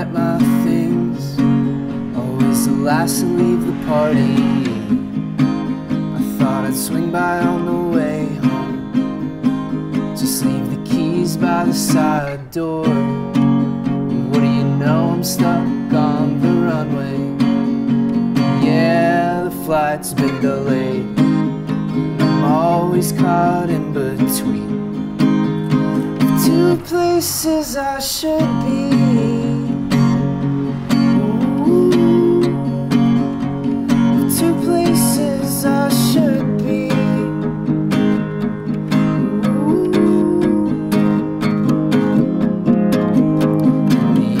get my things. Always the last to leave the party. I thought I'd swing by on the way home, just leave the keys by the side door. And what do you know, I'm stuck on the runway. Yeah, the flight's been delayed. I'm always caught in between two places I should be. Ooh, two places I should be. Ooh.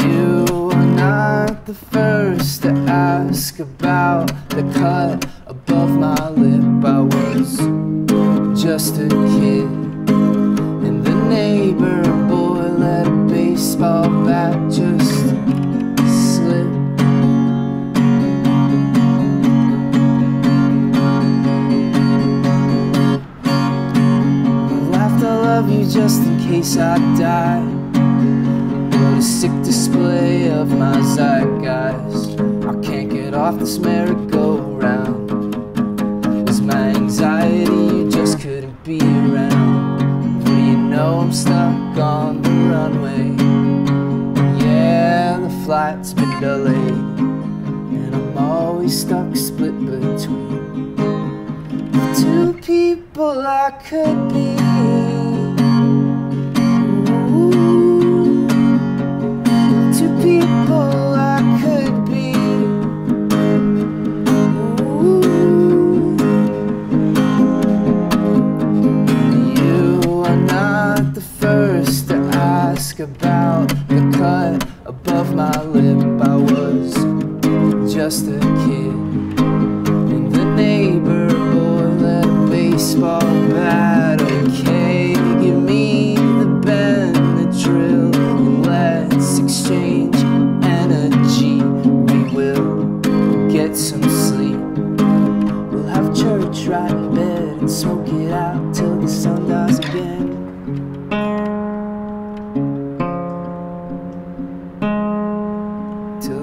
You are not the first to ask about the cut above my lip. I was just a kid. Neighbor boy let a baseball bat just slip. I laughed, I love you just in case I die. What a sick display of my zeitgeist. I can't get off this merry-go-round. Was my anxiety, you just couldn't be around. I'm stuck on the runway. Yeah, the flight's been delayed, and I'm always stuck split between the two people I could be. Ooh, the two people I could be. About the cut above my lip, I was just a kid, and the neighbor boy let a baseball bat. Okay, give me the Benadryl and let's exchange energy. We will get some sleep. We'll have church right in bed and smoke it out till the sun dies again.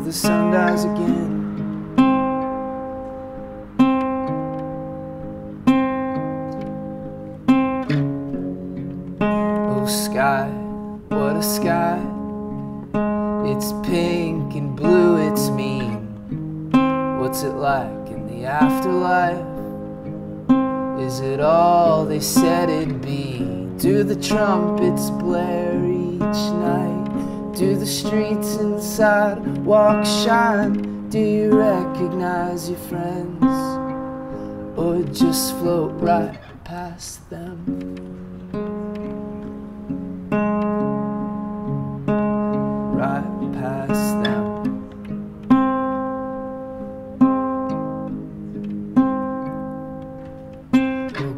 The sun dies again. Oh sky, what a sky. It's pink and blue, it's mean. What's it like in the afterlife? Is it all they said it'd be? Do the trumpets blare each night? Do the streets and sidewalks shine? Do you recognize your friends, or just float right past them? Right past them.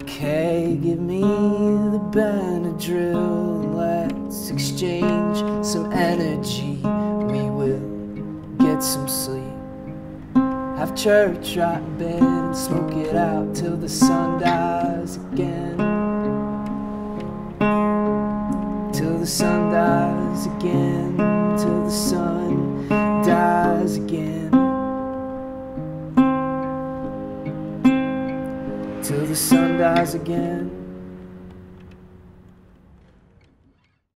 Okay, give me the Benadryl. Let's exchange some energy. We will get some sleep. Have church right in bed and smoke it out till the sun dies again. Till the sun dies again. Till the sun dies again. Till the sun dies again.